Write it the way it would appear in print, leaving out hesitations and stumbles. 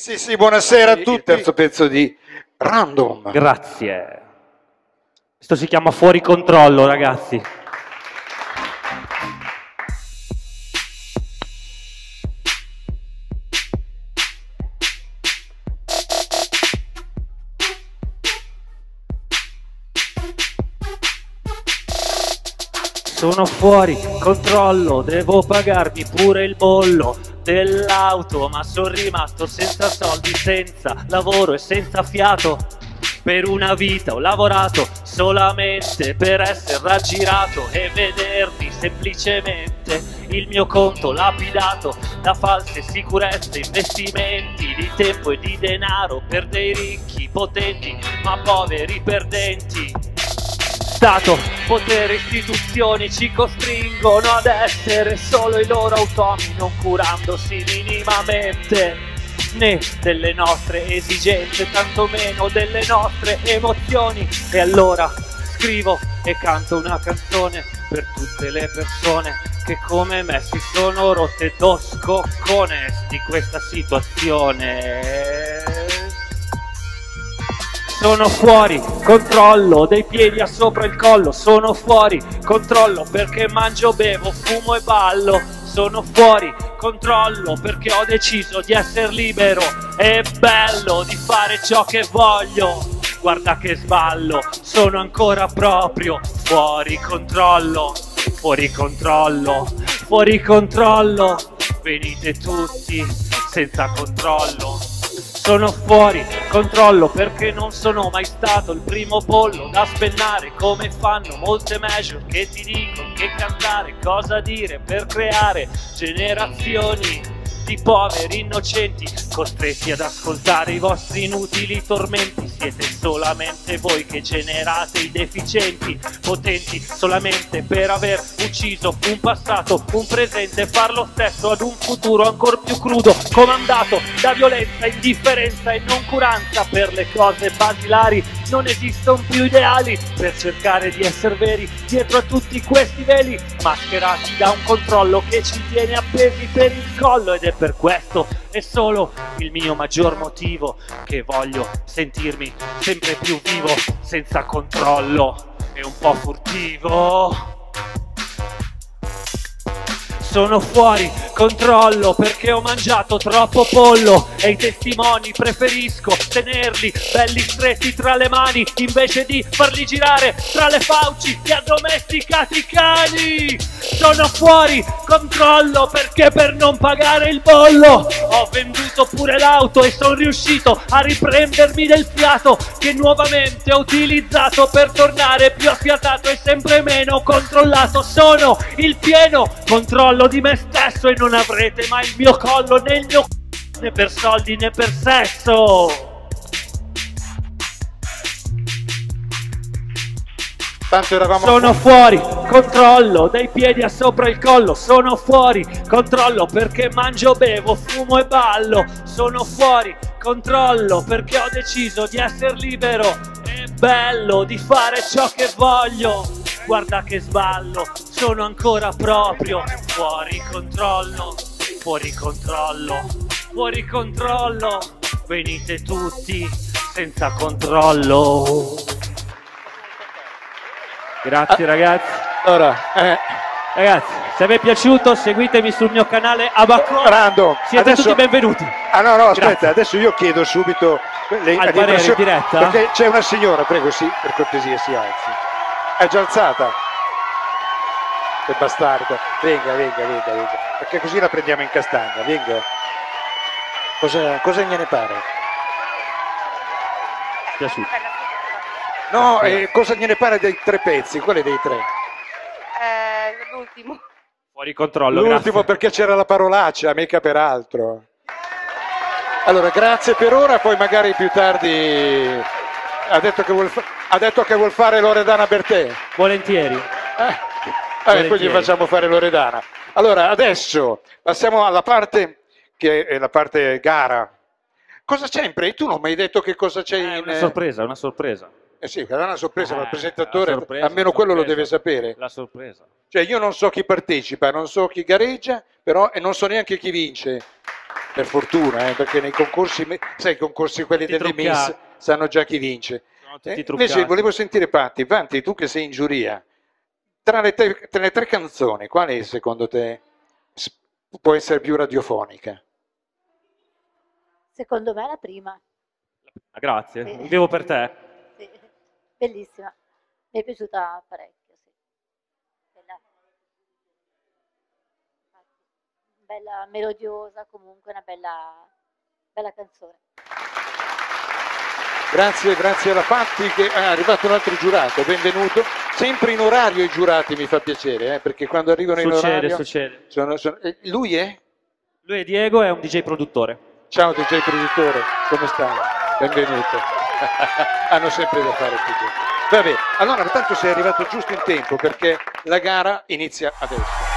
Sì, buonasera a tutti. Il terzo pezzo di Random. Grazie. Questo si chiama Fuori Controllo, ragazzi. Sono fuori controllo, devo pagarmi pure il bollo dell'auto, ma sono rimasto senza soldi, senza lavoro e senza fiato. Per una vita ho lavorato solamente per essere raggirato e vedermi semplicemente il mio conto lapidato da false sicurezze, investimenti di tempo e di denaro per dei ricchi potenti ma poveri perdenti. Stato, potere, istituzioni ci costringono ad essere solo i loro automi, non curandosi minimamente né delle nostre esigenze, tantomeno delle nostre emozioni. E allora scrivo e canto una canzone per tutte le persone che come me si sono rotte lo scoccone di questa situazione. Sono fuori controllo, dei piedi a sopra il collo, sono fuori controllo perché mangio, bevo, fumo e ballo, sono fuori controllo perché ho deciso di essere libero e bello, di fare ciò che voglio, guarda che sballo, sono ancora proprio fuori controllo, fuori controllo, fuori controllo, venite tutti senza controllo. Sono fuori controllo perché non sono mai stato il primo pollo da spennare, come fanno molte major che ti dicono che cantare, cosa dire per creare generazioni di poveri innocenti costretti ad ascoltare i vostri inutili tormenti. Siete solamente voi che generate i deficienti potenti solamente per aver ucciso un passato, un presente, far lo stesso ad un futuro ancora più crudo, comandato da violenza, indifferenza e noncuranza per le cose basilari. Non esistono più ideali per cercare di essere veri dietro a tutti questi veli mascherati da un controllo che ci tiene appesi per il collo, ed è per questo e solo il mio maggior motivo che voglio sentirmi sempre più vivo, senza controllo e un po' furtivo. Sono fuori controllo perché ho mangiato troppo pollo e i testimoni preferisco tenerli belli stretti tra le mani invece di farli girare tra le fauci di addomesticati cani. Sono fuori controllo perché per non pagare il bollo ho venduto pure l'auto e sono riuscito a riprendermi del fiato che nuovamente ho utilizzato per tornare più affiatato e sempre meno controllato. Sono il pieno controllo di me stesso e non avrete mai il mio collo né il mio c***o, né per soldi né per sesso. Tanto eravamo sono fuori controllo, dai piedi a sopra il collo, sono fuori controllo perché mangio, bevo, fumo e ballo, sono fuori controllo perché ho deciso di essere libero e bello, di fare ciò che voglio, guarda che sballo, sono ancora proprio fuori controllo, fuori controllo, fuori controllo, venite tutti senza controllo. Grazie ragazzi. Allora, ragazzi, se vi è piaciuto seguitemi sul mio canale Abacco Random. Siete adesso tutti benvenuti. Ah no, aspetta, grazie. Adesso io chiedo subito al parere in diretta perché c'è una signora, prego, sì, per cortesia si alzi. È già alzata, che bastardo, venga, perché così la prendiamo in castagna, venga, cosa gliene pare? No, cosa gliene pare dei tre pezzi, quale dei tre? L'ultimo. Fuori controllo, l'ultimo perché c'era la parolaccia, mica per altro. Allora, grazie per ora, poi magari più tardi ha detto che vuol fare Loredana Bertè. Volentieri. Volentieri. Poi gli facciamo fare Loredana. Allora, adesso passiamo alla parte che è la parte gara. Cosa c'è in pre? Tu non mi hai detto che cosa c'è in... Una sorpresa, una sorpresa. Eh sì, era una sorpresa, ma il presentatore sorpresa, almeno quello sorpresa, lo deve sapere. La sorpresa. Cioè, io non so chi partecipa, non so chi gareggia, però, e non so neanche chi vince. Per fortuna, perché nei concorsi, sai, i concorsi quelli delle Miss sanno già chi vince. Invece volevo sentire Patti, tu che sei in giuria, tra le tre canzoni, quale secondo te può essere più radiofonica? Secondo me la prima. Ah, grazie, sì. Vivo per te. Sì. Bellissima, mi è piaciuta parecchio. Sì. Bella melodiosa, comunque una bella canzone. Grazie, grazie alla Patti, che è arrivato un altro giurato, benvenuto. Sempre in orario i giurati, mi fa piacere, perché quando arrivano in orario... Lui è? Lui è Diego, è un DJ produttore. Ciao DJ produttore, come stai? Benvenuto. Hanno sempre da fare qui. Vabbè, allora intanto sei arrivato giusto in tempo, perché la gara inizia adesso.